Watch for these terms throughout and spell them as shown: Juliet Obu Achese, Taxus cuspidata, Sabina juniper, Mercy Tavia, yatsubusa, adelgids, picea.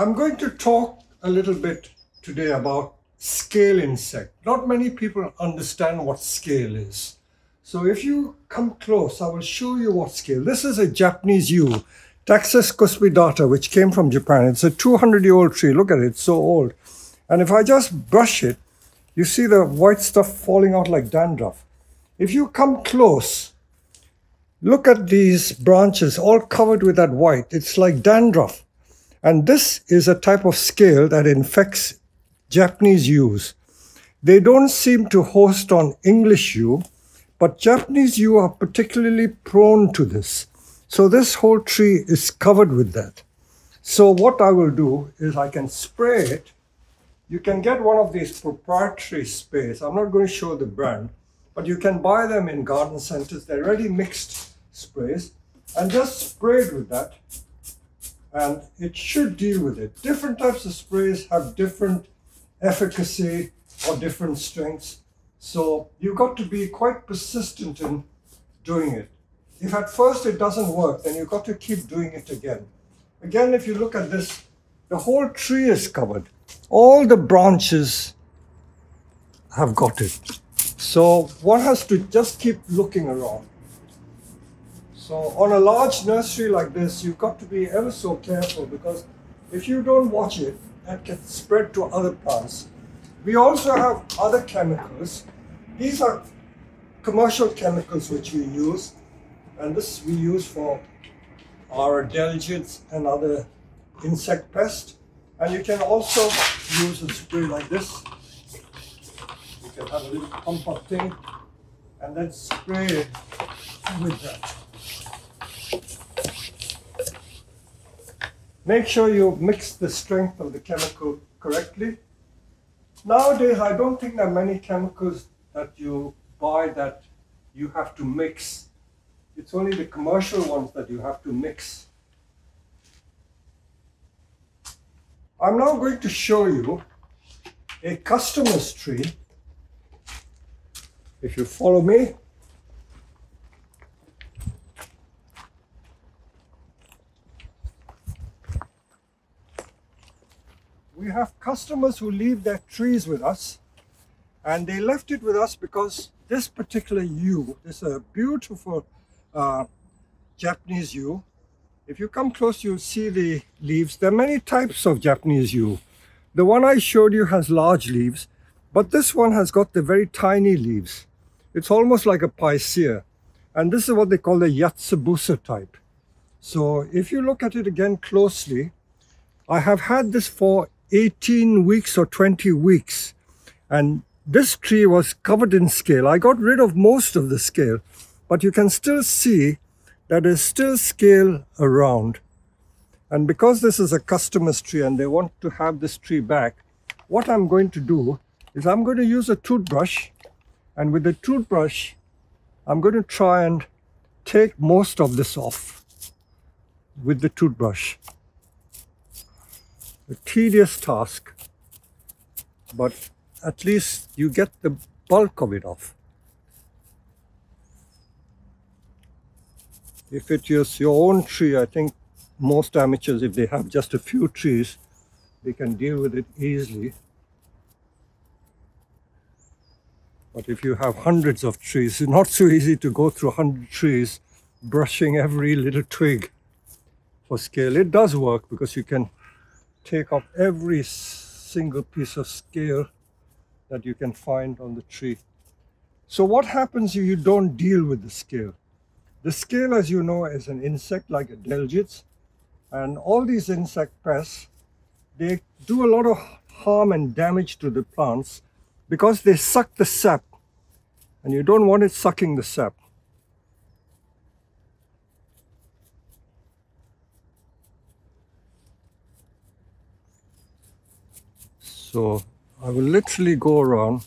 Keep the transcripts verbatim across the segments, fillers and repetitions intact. I'm going to talk a little bit today about scale insect. Not many people understand what scale is. So if you come close, I will show you what scale. This is a Japanese yew, Taxus cuspidata, which came from Japan. It's a two hundred year old tree. Look at it, it's so old. And if I just brush it, you see the white stuff falling out like dandruff. If you come close, look at these branches all covered with that white. It's like dandruff. And this is a type of scale that infects Japanese yews. They don't seem to host on English yew, but Japanese yew are particularly prone to this. So this whole tree is covered with that. So what I will do is I can spray it. You can get one of these proprietary sprays. I'm not going to show the brand, but you can buy them in garden centers. They're ready mixed sprays, and just spray it with that, and it should deal with it. Different types of sprays have different efficacy or different strengths. So you've got to be quite persistent in doing it. If at first it doesn't work, then you've got to keep doing it again. Again, if you look at this, the whole tree is covered. All the branches have got it. So one has to just keep looking around. So on a large nursery like this, you've got to be ever so careful, because if you don't watch it, that can spread to other plants. We also have other chemicals. These are commercial chemicals which we use, and this we use for our adelgids and other insect pests. And you can also use a spray like this. You can have a little pump up thing and then spray it with that. Make sure you mix the strength of the chemical correctly. Nowadays, I don't think there are many chemicals that you buy that you have to mix. It's only the commercial ones that you have to mix. I'm now going to show you a customer's tree. If you follow me. We have customers who leave their trees with us, and they left it with us because this particular yew is a beautiful uh, Japanese yew. If you come close, you'll see the leaves. There are many types of Japanese yew. The one I showed you has large leaves, but this one has got the very tiny leaves. It's almost like a picea, and this is what they call the yatsubusa type. So if you look at it again closely, I have had this for eighteen weeks or twenty weeks, and this tree was covered in scale. I got rid of most of the scale, but you can still see that there's still scale around. And because this is a customer's tree and they want to have this tree back, what I'm going to do is I'm going to use a toothbrush, and with the toothbrush I'm going to try and take most of this off with the toothbrush. A tedious task, but at least you get the bulk of it off. If it is your own tree, I think most amateurs, if they have just a few trees, they can deal with it easily. But if you have hundreds of trees, it's not so easy to go through one hundred trees, brushing every little twig for scale. It does work, because you can take off every single piece of scale that you can find on the tree. So what happens if you don't deal with the scale? The scale, as you know, is an insect like adelgids, and all these insect pests, they do a lot of harm and damage to the plants because they suck the sap, and you don't want it sucking the sap. So I will literally go around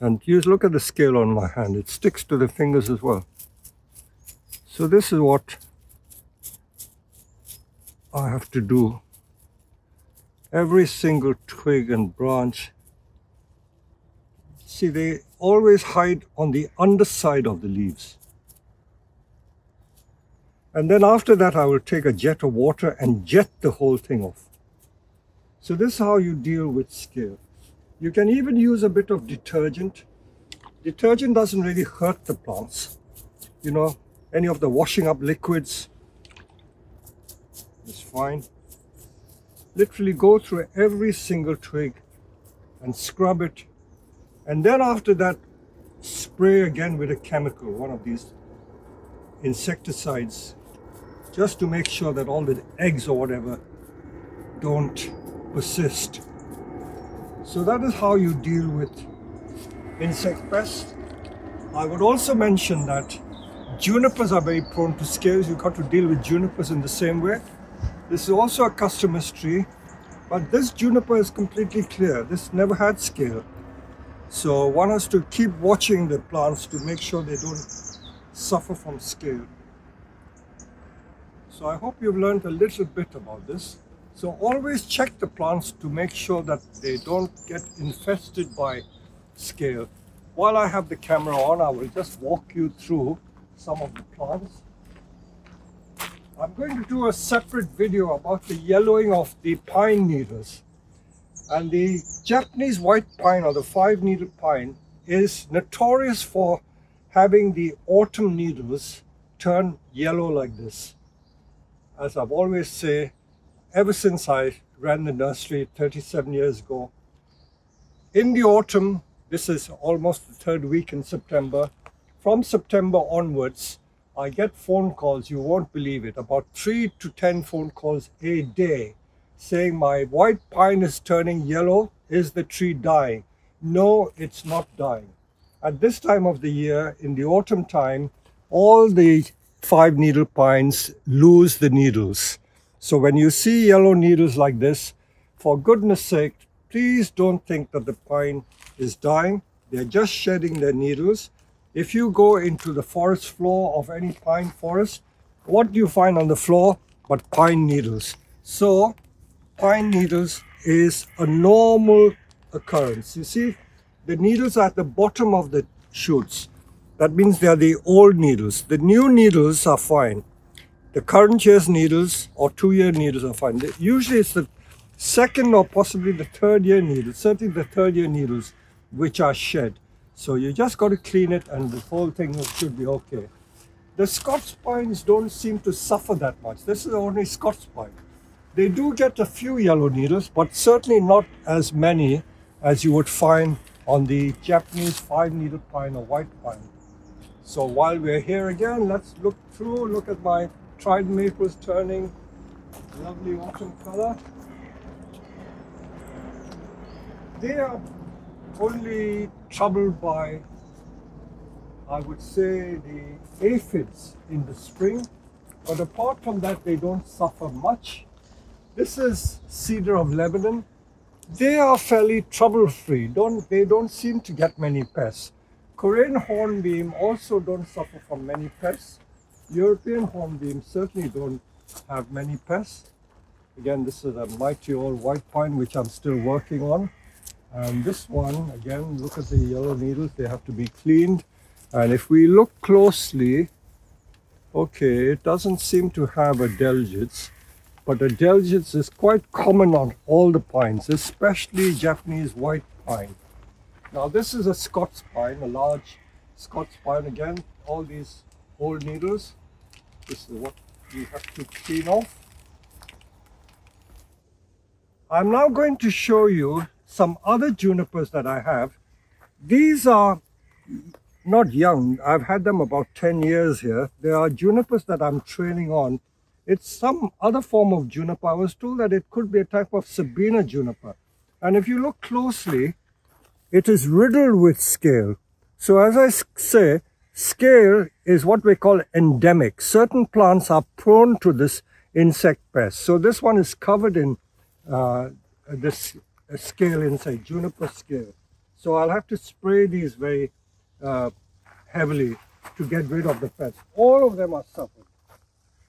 and use, look at the scale on my hand. It sticks to the fingers as well. So this is what I have to do. Every single twig and branch. See, they always hide on the underside of the leaves. And then after that, I will take a jet of water and jet the whole thing off. So this is how you deal with scale. You can even use a bit of detergent. Detergent doesn't really hurt the plants. You know, any of the washing up liquids is fine. Literally go through every single twig and scrub it. And then after that, spray again with a chemical, one of these insecticides, just to make sure that all the eggs or whatever don't persist. So that is how you deal with insect pests. I would also mention that junipers are very prone to scales. You've got to deal with junipers in the same way. This is also a customer's tree, but this juniper is completely clear. This never had scale. So one has to keep watching the plants to make sure they don't suffer from scale. So I hope you've learned a little bit about this. So always check the plants to make sure that they don't get infested by scale. While I have the camera on, I will just walk you through some of the plants. I'm going to do a separate video about the yellowing of the pine needles. And the Japanese white pine, or the five-needle pine, is notorious for having the autumn needles turn yellow like this. As I've always said, ever since I ran the nursery thirty-seven years ago, in the autumn, this is almost the third week in September, from September onwards, I get phone calls, you won't believe it, about three to ten phone calls a day, saying my white pine is turning yellow. Is the tree dying? No, it's not dying. At this time of the year, in the autumn time, all the five needle pines lose the needles. So when you see yellow needles like this, for goodness sake, please don't think that the pine is dying. They're just shedding their needles. If you go into the forest floor of any pine forest, what do you find on the floor but pine needles? So pine needles is a normal occurrence. You see, the needles are at the bottom of the shoots. That means they are the old needles. The new needles are fine. The current year's needles or two-year needles are fine. Usually it's the second or possibly the third year needles, certainly the third year needles, which are shed. So you just got to clean it and the whole thing should be okay. The Scots pines don't seem to suffer that much. This is only Scots pine. They do get a few yellow needles, but certainly not as many as you would find on the Japanese five-needle pine or white pine. So while we're here again, let's look through, look at my trident maples turning lovely autumn color. They are only troubled by, I would say, the aphids in the spring, but apart from that, they don't suffer much. This is cedar of Lebanon. They are fairly trouble-free. Don't, they don't seem to get many pests. Korean hornbeam also don't suffer from many pests. European hornbeam certainly don't have many pests. Again, this is a mighty old white pine, which I'm still working on. And this one, again, look at the yellow needles. They have to be cleaned. And if we look closely, okay, it doesn't seem to have adelgids. But adelgids is quite common on all the pines, especially Japanese white pine. Now this is a Scots pine, a large Scots pine again. All these old needles. This is what you have to clean off. I'm now going to show you some other junipers that I have. These are not young. I've had them about ten years here. They are junipers that I'm training on. It's some other form of juniper. I was told that it could be a type of Sabina juniper. And if you look closely, it is riddled with scale. So as I say, scale is what we call endemic. Certain plants are prone to this insect pest. So this one is covered in uh, this scale insect, juniper scale. So I'll have to spray these very uh, heavily to get rid of the pests. All of them are suffering.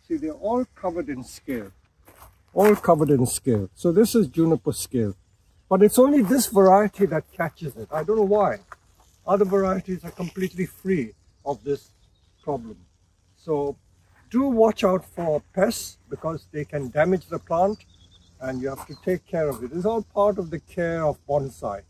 See, they're all covered in scale, all covered in scale. So this is juniper scale, but it's only this variety that catches it. I don't know why. Other varieties are completely free of this problem. So do watch out for pests because they can damage the plant. and you have to take care of it. It's all part of the care of bonsai.